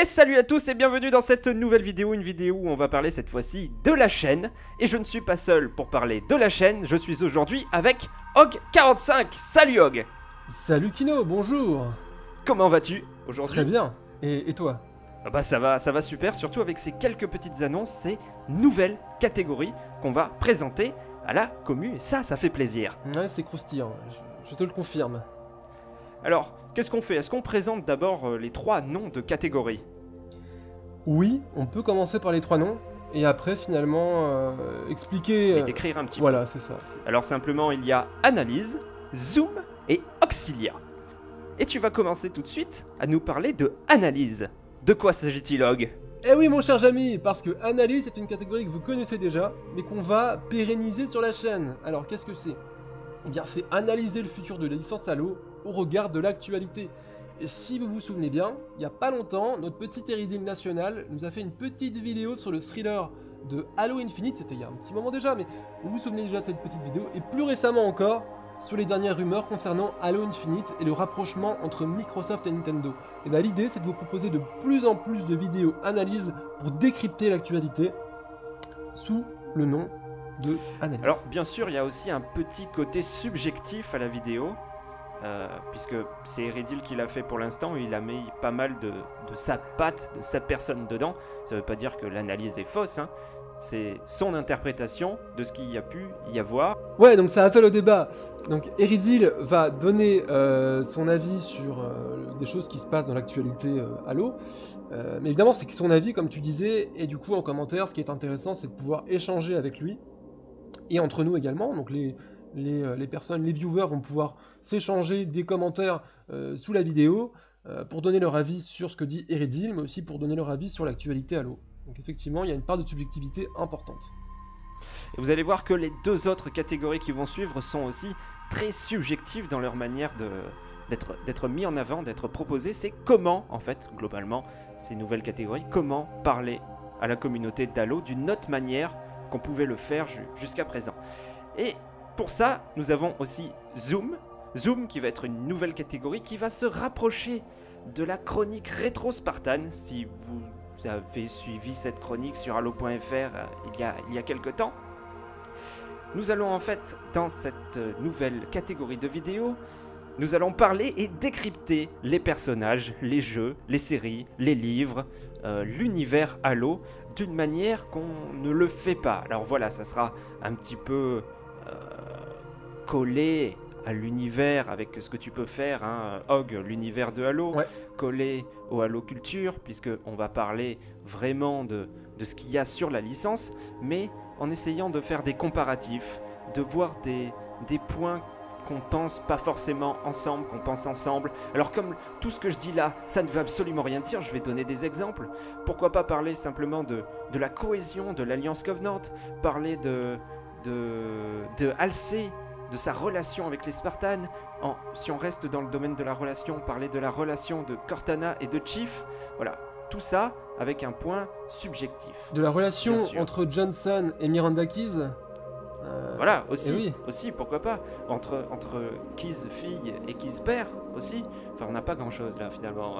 Et salut à tous et bienvenue dans cette nouvelle vidéo, une vidéo où on va parler cette fois-ci de la chaîne. Et je ne suis pas seul pour parler de la chaîne, je suis aujourd'hui avec Hog45. Salut Hog. Salut Kino, bonjour. Comment vas-tu aujourd'hui? Très bien, et toi? Bah ça va super, surtout avec ces quelques petites annonces, ces nouvelles catégories qu'on va présenter à la commu, et ça fait plaisir. Ouais, c'est croustillant, je te le confirme. Alors, qu'est-ce qu'on fait? Est-ce qu'on présente d'abord les trois noms de catégories? Oui, on peut commencer par les trois noms, et après finalement expliquer... Et décrire un petit peu. Voilà, c'est ça. Alors simplement, il y a Analyse, Zoom et Auxilia. Et tu vas commencer tout de suite à nous parler de Analyse. De quoi s'agit-il, Hog? Eh oui, mon cher ami, parce que Analyse est une catégorie que vous connaissez déjà, mais qu'on va pérenniser sur la chaîne. Alors, qu'est-ce que c'est? Eh bien, c'est analyser le futur de la licence Halo au regard de l'actualité. Et si vous vous souvenez bien, il n'y a pas longtemps, notre petit Eridil national nous a fait une petite vidéo sur le thriller de Halo Infinite, c'était il y a un petit moment déjà, mais vous vous souvenez déjà de cette petite vidéo, et plus récemment encore, sur les dernières rumeurs concernant Halo Infinite et le rapprochement entre Microsoft et Nintendo. Et bien l'idée, c'est de vous proposer de plus en plus de vidéos analyses pour décrypter l'actualité sous le nom de Analyse. Alors bien sûr, il y a aussi un petit côté subjectif à la vidéo. Puisque c'est Eridil qui l'a fait pour l'instant, il a mis pas mal de sa patte, de sa personne dedans. Ça ne veut pas dire que l'analyse est fausse, hein. C'est son interprétation de ce qu'il y a pu y avoir. Ouais, donc ça appelle au débat. Donc Eridil va donner son avis sur des choses qui se passent dans l'actualité Halo. Mais évidemment, c'est que son avis, comme tu disais, et du coup en commentaire, ce qui est intéressant, c'est de pouvoir échanger avec lui. Et entre nous également, donc les personnes, les viewers vont pouvoir s'échanger des commentaires sous la vidéo pour donner leur avis sur ce que dit Eridil, mais aussi pour donner leur avis sur l'actualité Halo. Donc effectivement, il y a une part de subjectivité importante. Et vous allez voir que les deux autres catégories qui vont suivre sont aussi très subjectives dans leur manière d'être mis en avant, d'être proposées. C'est comment, en fait, globalement, ces nouvelles catégories, comment parler à la communauté d'Halo d'une autre manière qu'on pouvait le faire jusqu'à présent. Et pour ça, nous avons aussi Zoom. Zoom qui va être une nouvelle catégorie qui va se rapprocher de la chronique rétro Spartan. Si vous avez suivi cette chronique sur Halo.fr il y a quelques temps, nous allons en fait, dans cette nouvelle catégorie de vidéos, nous allons parler et décrypter les personnages, les jeux, les séries, les livres, l'univers Halo, d'une manière qu'on ne le fait pas. Alors voilà, ça sera un petit peu... collé à l'univers avec ce que tu peux faire, hein, Hog, l'univers de Halo, ouais. Collé au Halo Culture, puisqu'on va parler vraiment de ce qu'il y a sur la licence, mais en essayant de faire des comparatifs, de voir des points qu'on pense pas forcément ensemble, qu'on pense ensemble. Alors comme tout ce que je dis là, ça ne veut absolument rien dire, je vais donner des exemples. Pourquoi pas parler simplement de la cohésion, de l'Alliance Covenant, parler de Halsey, de sa relation avec les Spartans, si on reste dans le domaine de la relation, parler de la relation de Cortana et de Chief, voilà, tout ça avec un point subjectif. De la relation entre Johnson et Miranda Keys, voilà, aussi, oui. Aussi, pourquoi pas, entre Keys fille et Keys père, aussi, enfin on n'a pas grand chose là finalement.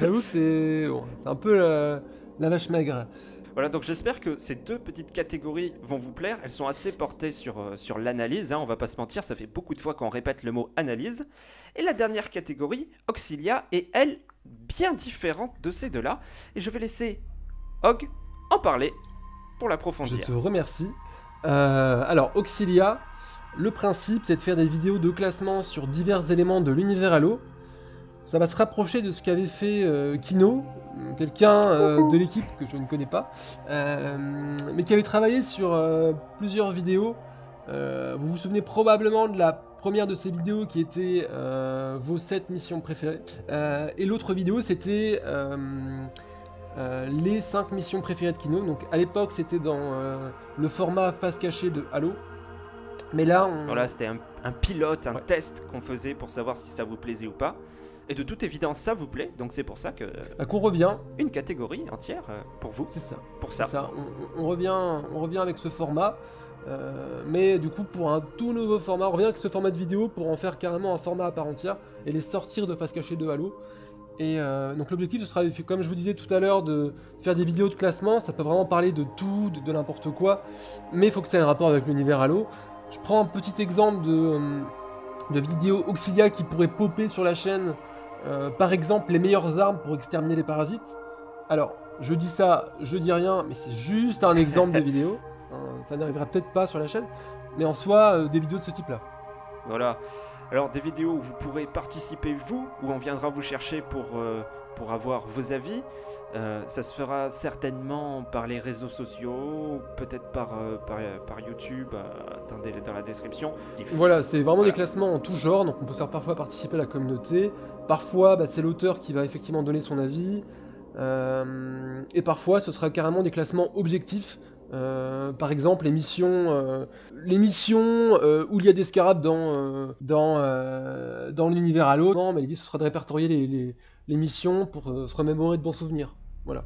J'avoue que c'est bon, c'est un peu la vache maigre. Voilà, donc j'espère que ces deux petites catégories vont vous plaire. Elles sont assez portées sur l'analyse, hein, on va pas se mentir, ça fait beaucoup de fois qu'on répète le mot analyse. Et la dernière catégorie, Auxilia, est elle bien différente de ces deux-là. Et je vais laisser Hog en parler pour l'approfondir. Je te remercie. Alors, Auxilia, le principe, c'est de faire des vidéos de classement sur divers éléments de l'univers Halo. Ça va se rapprocher de ce qu'avait fait Kino, quelqu'un de l'équipe que je ne connais pas, mais qui avait travaillé sur plusieurs vidéos. Vous vous souvenez probablement de la première de ces vidéos qui était vos 7 missions préférées. Et l'autre vidéo, c'était les 5 missions préférées de Kino. Donc à l'époque, c'était dans le format face cachée de Halo. Mais là, voilà, c'était un pilote, un test qu'on faisait pour savoir si ça vous plaisait ou pas. Et de toute évidence, ça vous plaît, donc c'est pour ça que... qu'on revient. Une catégorie entière pour vous. C'est ça. Pour ça. On revient avec ce format, mais du coup pour un tout nouveau format. On revient avec ce format de vidéo pour en faire carrément un format à part entière et les sortir de face cachée de Halo. Et donc l'objectif, ce sera, comme je vous disais tout à l'heure, de faire des vidéos de classement. Ça peut vraiment parler de tout, de n'importe quoi, mais il faut que ça ait un rapport avec l'univers Halo. Je prends un petit exemple de vidéo Auxilia qui pourrait popper sur la chaîne, par exemple les meilleures armes pour exterminer les parasites. Alors, je dis ça, je dis rien, mais c'est juste un exemple de vidéo. Ça n'arrivera peut-être pas sur la chaîne, mais en soi, des vidéos de ce type-là. Voilà. Alors, des vidéos où vous pourrez participer, vous, où on viendra vous chercher pour avoir vos avis. Ça se fera certainement par les réseaux sociaux, peut-être par YouTube, attendez dans la description. Voilà, c'est vraiment des classements en tout genre, donc on peut faire parfois participer à la communauté, parfois c'est l'auteur qui va effectivement donner son avis, et parfois ce sera carrément des classements objectifs, par exemple les missions où il y a des scarabs dans l'univers Halo. Non, mais l'idée ce sera de répertorier les missions pour se remémorer de bons souvenirs. Voilà.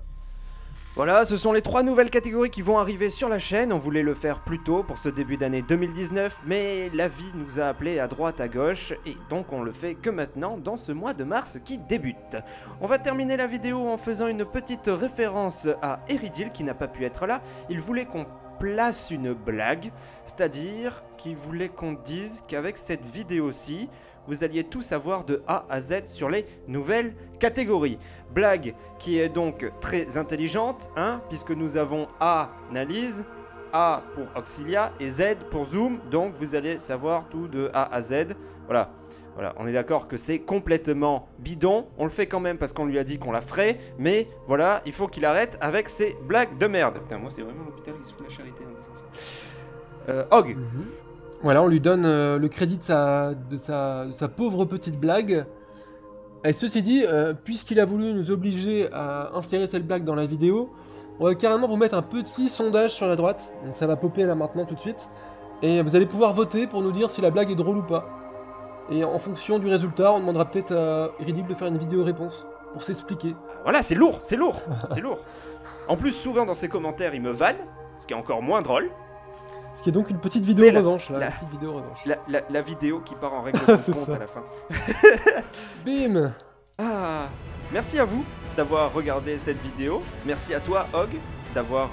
Voilà, ce sont les 3 nouvelles catégories qui vont arriver sur la chaîne. On voulait le faire plus tôt pour ce début d'année 2019, mais la vie nous a appelés à droite, à gauche, et donc on le fait que maintenant, dans ce mois de mars qui débute. On va terminer la vidéo en faisant une petite référence à Eridil, qui n'a pas pu être là. Il voulait qu'on place une blague, c'est-à-dire qu'il voulait qu'on dise qu'avec cette vidéo-ci, vous alliez tout savoir de A à Z sur les nouvelles catégories. Blague qui est donc très intelligente, hein, puisque nous avons A, Analyse, A pour Auxilia et Z pour Zoom. Donc vous allez savoir tout de A à Z. Voilà, voilà, on est d'accord que c'est complètement bidon. On le fait quand même parce qu'on lui a dit qu'on la ferait. Mais voilà, il faut qu'il arrête avec ces blagues de merde. Putain, moi c'est vraiment l'hôpital qui se fout de la charité. Hog. Voilà, on lui donne le crédit de sa pauvre petite blague. Et ceci dit, puisqu'il a voulu nous obliger à insérer cette blague dans la vidéo, on va carrément vous mettre un petit sondage sur la droite. Donc ça va popper là maintenant tout de suite. Et vous allez pouvoir voter pour nous dire si la blague est drôle ou pas. Et en fonction du résultat, on demandera peut-être à Eridil de faire une vidéo réponse pour s'expliquer. Voilà, c'est lourd, c'est lourd, c'est lourd. En plus, souvent dans ses commentaires, il me vanne, ce qui est encore moins drôle. Ce qui est donc une petite vidéo revanche, là. La vidéo qui part en règle de compte à la fin. Bim. Ah, merci à vous d'avoir regardé cette vidéo. Merci à toi, Hog, d'avoir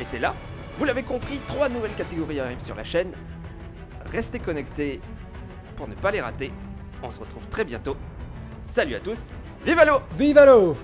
été là. Vous l'avez compris, 3 nouvelles catégories arrivent sur la chaîne. Restez connectés pour ne pas les rater. On se retrouve très bientôt. Salut à tous. Vive Halo. Vive Halo.